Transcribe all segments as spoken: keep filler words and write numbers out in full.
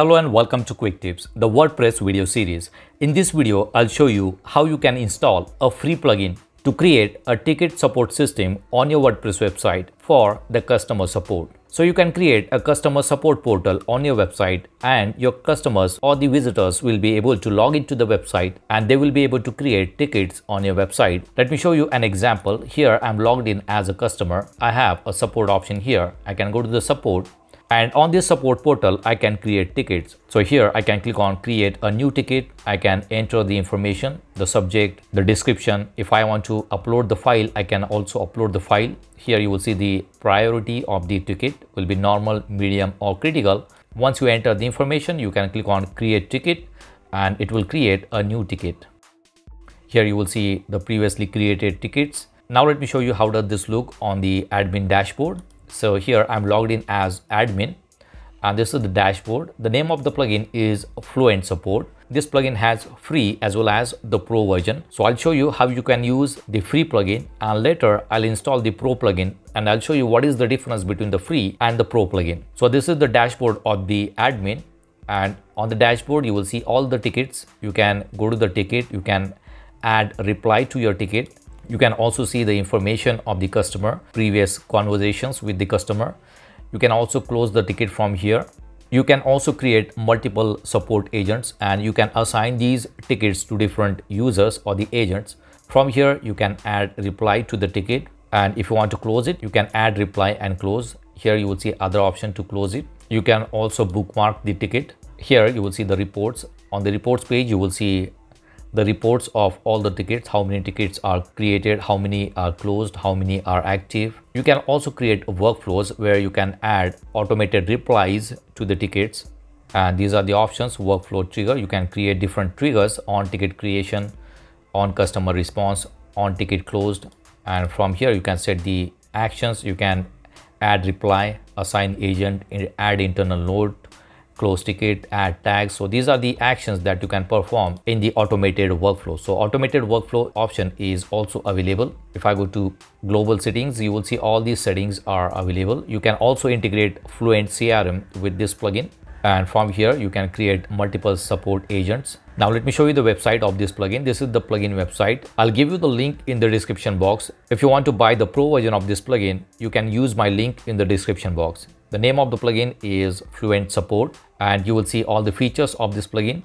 Hello and welcome to Quick Tips, the WordPress video series. In this video, I'll show you how you can install a free plugin to create a ticket support system on your WordPress website for the customer support. So you can create a customer support portal on your website and your customers or the visitors will be able to log into the website and they will be able to create tickets on your website. Let me show you an example. Here I'm logged in as a customer. I have a support option here. I can go to the support. And on this support portal, I can create tickets. So here I can click on create a new ticket. I can enter the information, the subject, the description. If I want to upload the file, I can also upload the file. Here you will see the priority of the ticket will be normal, medium or critical. Once you enter the information, you can click on create ticket and it will create a new ticket. Here you will see the previously created tickets. Now let me show you how does this look on the admin dashboard. So here I'm logged in as admin and this is the dashboard. The name of the plugin is Fluent Support. This plugin has free as well as the pro version. So I'll show you how you can use the free plugin and later I'll install the pro plugin and I'll show you what is the difference between the free and the pro plugin. So this is the dashboard of the admin and on the dashboard you will see all the tickets. You can go to the ticket, you can add a reply to your ticket. You can also see the information of the customer, previous conversations with the customer. You can also close the ticket from here. You can also create multiple support agents and you can assign these tickets to different users or the agents. From here, you can add reply to the ticket. And if you want to close it, you can add reply and close. Here you will see other option to close it. You can also bookmark the ticket. Here you will see the reports. On the reports page, you will see the reports of all the tickets, how many tickets are created, how many are closed, how many are active. You can also create workflows where you can add automated replies to the tickets. And these are the options, workflow trigger. You can create different triggers on ticket creation, on customer response, on ticket closed. And from here, you can set the actions. You can add reply, assign agent, add internal note, close ticket, add tags. So these are the actions that you can perform in the automated workflow. So automated workflow option is also available. If I go to global settings, you will see all these settings are available. You can also integrate Fluent C R M with this plugin. And from here, you can create multiple support agents. Now let me show you the website of this plugin. This is the plugin website. I'll give you the link in the description box. If you want to buy the pro version of this plugin, you can use my link in the description box. The name of the plugin is Fluent Support and you will see all the features of this plugin.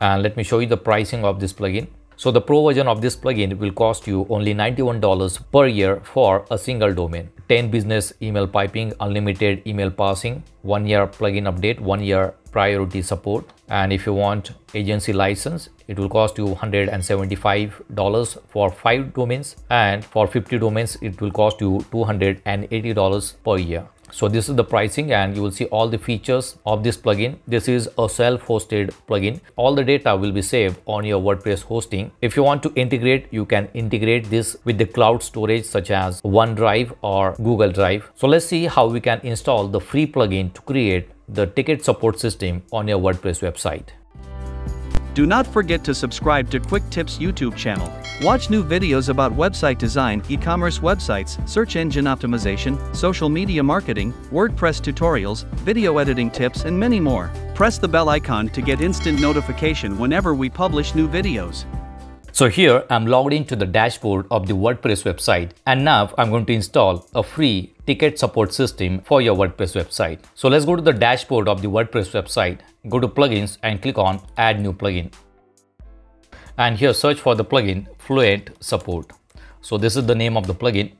And let me show you the pricing of this plugin. So the pro version of this plugin will cost you only ninety-one dollars per year for a single domain, ten business email piping, unlimited email parsing, one year plugin update, one year priority support. And if you want agency license, it will cost you one hundred seventy-five dollars for five domains and for fifty domains, it will cost you two hundred eighty dollars per year. So this is the pricing and you will see all the features of this plugin. This is a self-hosted plugin. All the data will be saved on your WordPress hosting. If you want to integrate, you can integrate this with the cloud storage such as OneDrive or Google Drive. So let's see how we can install the free plugin to create the ticket support system on your WordPress website. Do not forget to subscribe to Quick Tips YouTube channel. Watch new videos about website design, e-commerce websites, search engine optimization, social media marketing, WordPress tutorials, video editing tips and many more. Press the bell icon to get instant notification whenever we publish new videos. So here I'm logged into the dashboard of the WordPress website and now I'm going to install a free ticket support system for your WordPress website. So let's go to the dashboard of the WordPress website, go to plugins and click on add new plugin. And here search for the plugin Fluent Support. So this is the name of the plugin.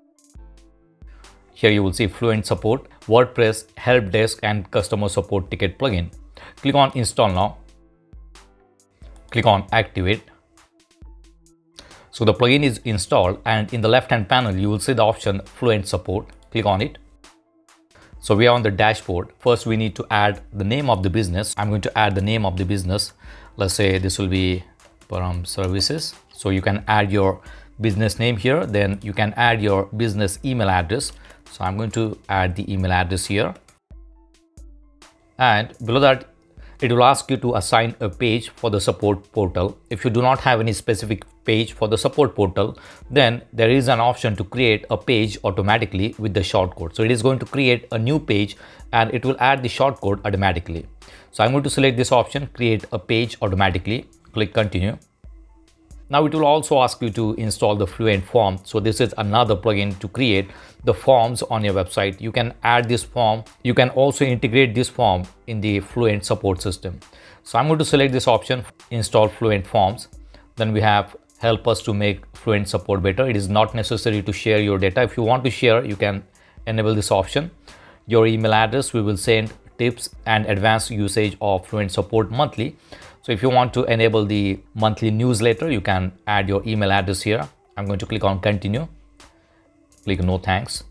Here you will see Fluent Support, WordPress, Help Desk and Customer Support Ticket plugin. Click on install now. Click on activate. So the plugin is installed and in the left hand panel, you will see the option Fluent Support. Click on it. So we are on the dashboard. First, we need to add the name of the business. I'm going to add the name of the business. Let's say this will be Param Services. So you can add your business name here. Then you can add your business email address. So I'm going to add the email address here. And below that, it will ask you to assign a page for the support portal. If you do not have any specific page for the support portal, then there is an option to create a page automatically with the shortcode. So it is going to create a new page and it will add the shortcode automatically. So I'm going to select this option, create a page automatically, click continue. Now it will also ask you to install the Fluent form. So this is another plugin to create the forms on your website. You can add this form. You can also integrate this form in the Fluent support system. So I'm going to select this option, install Fluent Forms. Then we have help us to make Fluent support better. It is not necessary to share your data. If you want to share, you can enable this option. Your email address, we will send tips and advanced usage of Fluent support monthly. So if you want to enable the monthly newsletter, you can add your email address here. I'm going to click on continue. Click no thanks.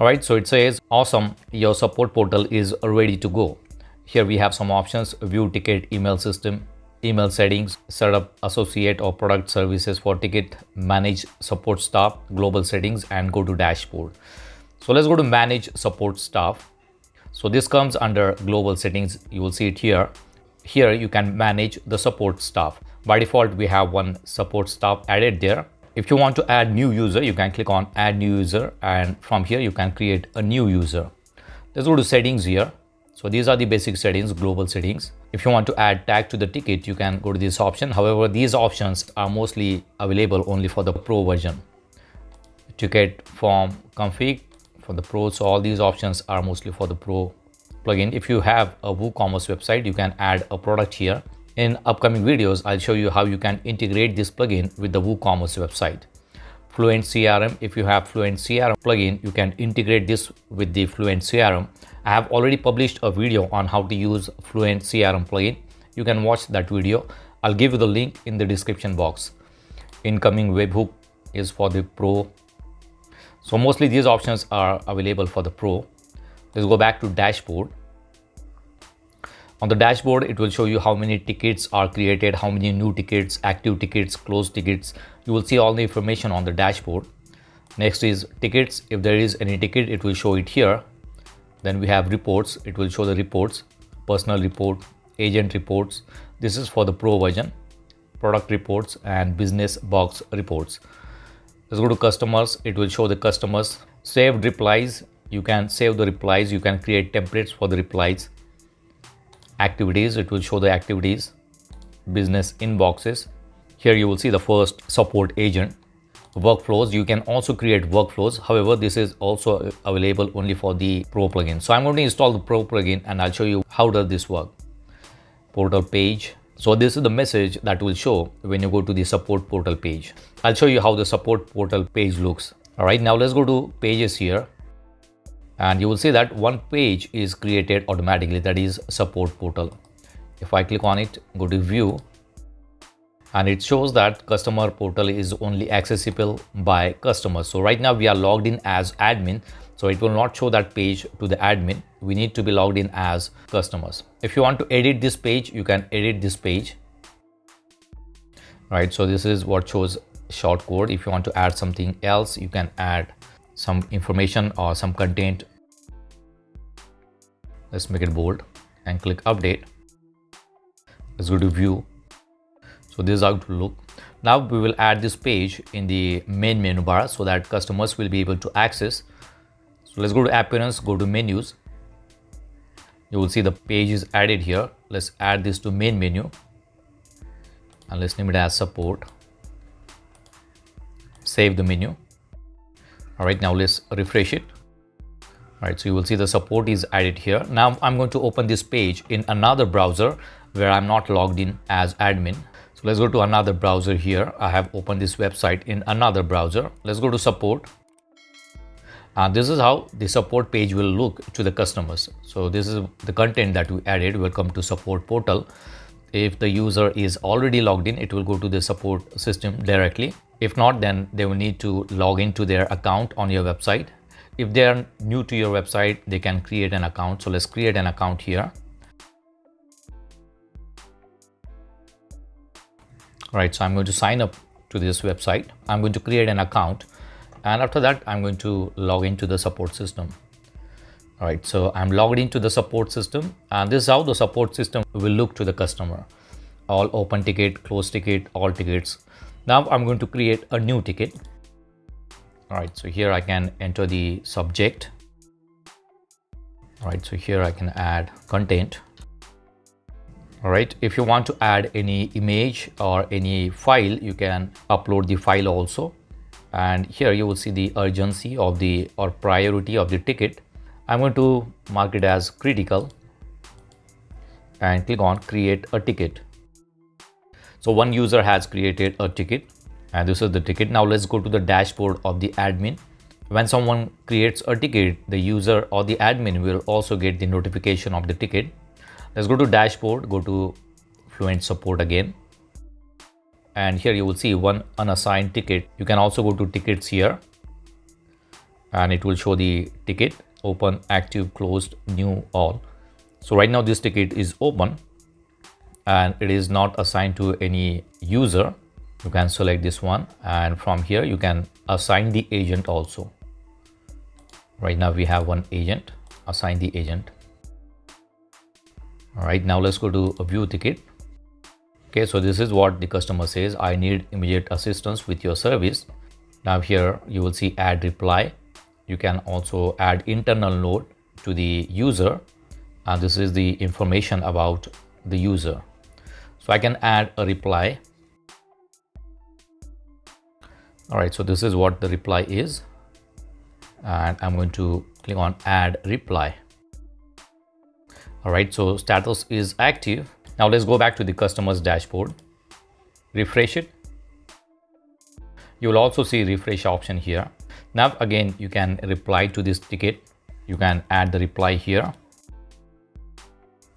All right, so it says, awesome, your support portal is ready to go. Here we have some options, view ticket, email system, email settings, set up associate or product services for ticket, manage support staff, global settings, and go to dashboard. So let's go to manage support staff. So this comes under global settings. You will see it here. Here you can manage the support staff. By default, we have one support staff added there. If you want to add new user, you can click on add new user, and from here you can create a new user. Let's go to settings here. So these are the basic settings, global settings. If you want to add tag to the ticket, you can go to this option. However, these options are mostly available only for the pro version. Ticket form config for the pro. So all these options are mostly for the pro plugin. If you have a WooCommerce website, you can add a product here. In upcoming videos, I'll show you how you can integrate this plugin with the WooCommerce website. Fluent C R M, if you have Fluent C R M plugin, you can integrate this with the Fluent C R M. I have already published a video on how to use Fluent C R M plugin. You can watch that video. I'll give you the link in the description box. Incoming webhook is for the pro. So mostly these options are available for the pro. Let's go back to dashboard. On the dashboard, it will show you how many tickets are created, how many new tickets, active tickets, closed tickets. You will see all the information on the dashboard. Next is tickets. If there is any ticket, it will show it here. Then we have reports. It will show the reports, personal report, agent reports. This is for the pro version, product reports and business box reports. Let's go to customers. It will show the customers, saved replies. You can save the replies, you can create templates for the replies. Activities, it will show the activities. Business inboxes, here you will see the first support agent. Workflows, you can also create workflows. However, this is also available only for the pro plugin. So I'm going to install the pro plugin and I'll show you how does this work. Portal page. So this is the message that will show when you go to the support portal page. I'll show you how the support portal page looks. All right, now let's go to pages here. And you will see that one page is created automatically, that is support portal. If I click on it, go to view, and it shows that customer portal is only accessible by customers. So right now we are logged in as admin, so it will not show that page to the admin. We need to be logged in as customers. If you want to edit this page, you can edit this page. All right, so this is what shows shortcode. If you want to add something else, you can add some information or some content. Let's make it bold and click update. Let's go to view. So this is how it will look. Now we will add this page in the main menu bar so that customers will be able to access. So let's go to appearance, go to menus. You will see the page is added here. Let's add this to main menu and let's name it as support. Save the menu. All right, now let's refresh it. All right, so you will see the support is added here. Now I'm going to open this page in another browser where I'm not logged in as admin. So let's go to another browser here. I have opened this website in another browser. Let's go to support. And this is how the support page will look to the customers. So this is the content that we added. Welcome to support portal. If the user is already logged in, it will go to the support system directly. If not, then they will need to log into their account on your website. If they are new to your website, they can create an account. So let's create an account here. All right, so I'm going to sign up to this website. I'm going to create an account. And after that, I'm going to log into the support system. All right, so I'm logged into the support system, and this is how the support system will look to the customer. All open ticket, close ticket, all tickets. Now I'm going to create a new ticket. All right, so here I can enter the subject. All right, so here I can add content. All right, if you want to add any image or any file, you can upload the file also. And here you will see the urgency of the or priority of the ticket. I'm going to mark it as critical and click on create a ticket. So one user has created a ticket, and this is the ticket. Now let's go to the dashboard of the admin. When someone creates a ticket, the user or the admin will also get the notification of the ticket. Let's go to dashboard, go to Fluent Support again. And here you will see one unassigned ticket. You can also go to tickets here, and it will show the ticket. Open, active, closed, new, all. So right now this ticket is open and it is not assigned to any user. You can select this one, and from here you can assign the agent also. Right now we have one agent, assign the agent. All right, now let's go to a view ticket. Okay, so this is what the customer says: I need immediate assistance with your service. Now here you will see add reply. You can also add internal note to the user, and this is the information about the user. So I can add a reply. All right, so this is what the reply is, and I'm going to click on add reply. All right, so status is active. Now let's go back to the customer's dashboard, refresh it. You will also see refresh option here. Now again, you can reply to this ticket. You can add the reply here.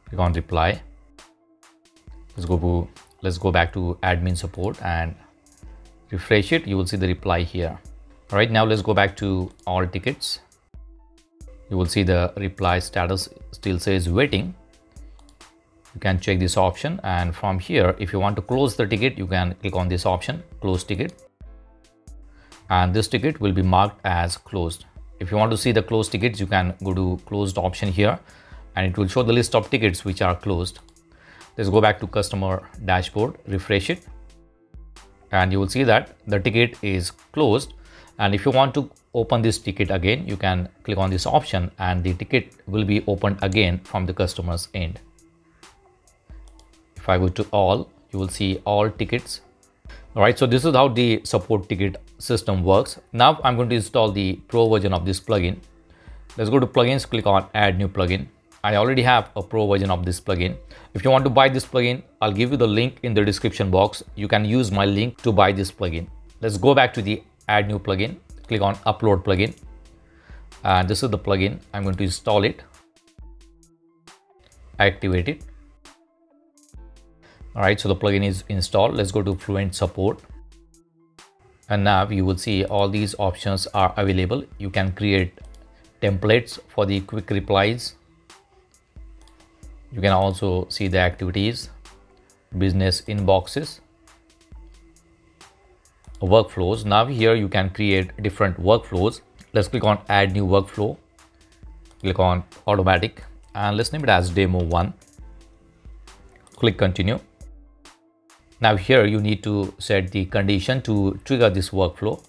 Click on reply. Let's go to, let's go back to admin support and refresh it. You will see the reply here. All right, now let's go back to all tickets. You will see the reply status still says waiting. You can check this option, and from here, if you want to close the ticket, you can click on this option, close ticket. And this ticket will be marked as closed. If you want to see the closed tickets, you can go to closed option here, and it will show the list of tickets which are closed. Let's go back to customer dashboard, refresh it, and you will see that the ticket is closed. And if you want to open this ticket again, you can click on this option, and the ticket will be opened again from the customer's end. If I go to all, you will see all tickets. All right, so this is how the support ticket system works. Now I'm going to install the pro version of this plugin. Let's go to plugins, click on add new plugin. I already have a pro version of this plugin. If you want to buy this plugin, I'll give you the link in the description box. You can use my link to buy this plugin. Let's go back to the add new plugin, click on upload plugin. And this is the plugin. I'm going to install it, activate it. All right, so the plugin is installed. Let's go to Fluent Support. And now you will see all these options are available. You can create templates for the quick replies. You can also see the activities, business inboxes, workflows. Now here you can create different workflows. Let's click on add new workflow, click on automatic, and let's name it as demo one. Click continue. Now here you need to set the condition to trigger this workflow.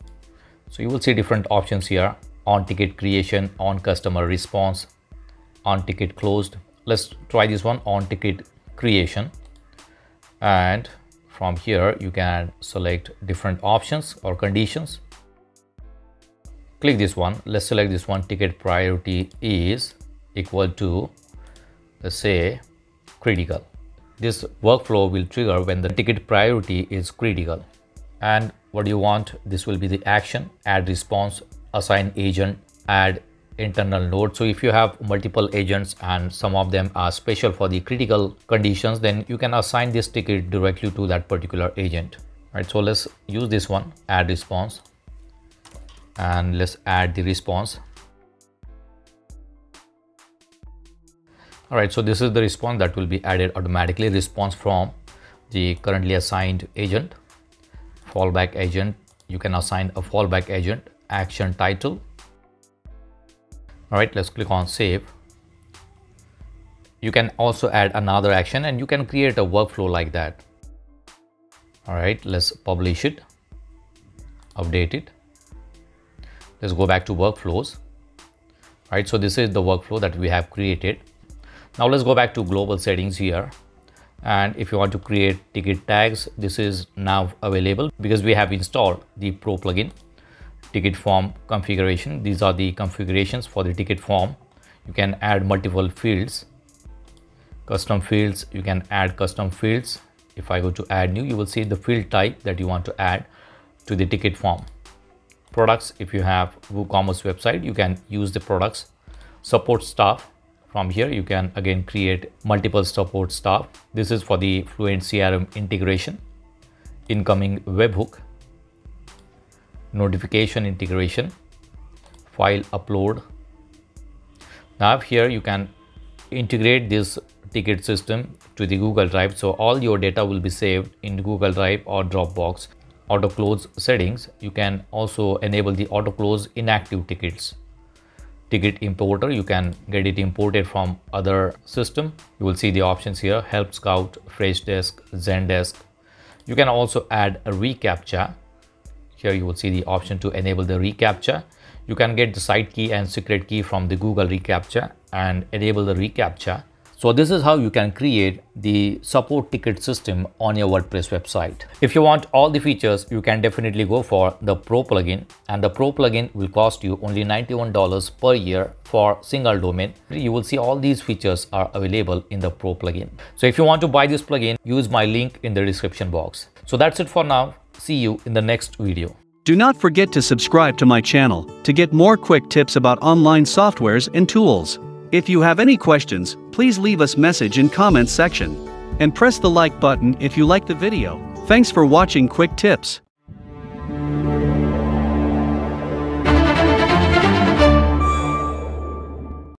So you will see different options here: on ticket creation, on customer response, on ticket closed. Let's try this one, on ticket creation. And from here you can select different options or conditions. Click this one. Let's select this one. Ticket priority is equal to, let's say, critical. This workflow will trigger when the ticket priority is critical. And what do you want? This will be the action: add response, assign agent, add internal node. So if you have multiple agents and some of them are special for the critical conditions, then you can assign this ticket directly to that particular agent. All right, so let's use this one, add response, and let's add the response. All right, so this is the response that will be added automatically. Response from the currently assigned agent, fallback agent. You can assign a fallback agent, action title. All right, let's click on save. You can also add another action and you can create a workflow like that. All right, let's publish it, update it. Let's go back to workflows. All right, so this is the workflow that we have created. Now let's go back to global settings here. And if you want to create ticket tags, this is now available because we have installed the Pro plugin. Ticket form configuration. These are the configurations for the ticket form. You can add multiple fields. Custom fields, you can add custom fields. If I go to add new, you will see the field type that you want to add to the ticket form. Products, if you have WooCommerce website, you can use the products. Support staff, from here you can again create multiple support staff. This is for the Fluent C R M integration. Incoming webhook, notification integration, file upload. Now here you can integrate this ticket system to the Google Drive, so all your data will be saved in Google Drive or Dropbox. Auto close settings, you can also enable the auto close inactive tickets. Ticket importer, you can get it imported from other system. You will see the options here: Help Scout, Freshdesk, Zendesk. You can also add a reCAPTCHA. Here you will see the option to enable the reCAPTCHA. You can get the site key and secret key from the Google reCAPTCHA and enable the reCAPTCHA. So this is how you can create the support ticket system on your WordPress website. If you want all the features, you can definitely go for the Pro plugin, and the Pro plugin will cost you only ninety-one dollars per year for single domain. You will see all these features are available in the Pro plugin. So if you want to buy this plugin, use my link in the description box. So that's it for now. See you in the next video. Do not forget to subscribe to my channel to get more quick tips about online softwares and tools. If you have any questions, please leave us message in comments section. And press the like button if you like the video. Thanks for watching Quick Tips.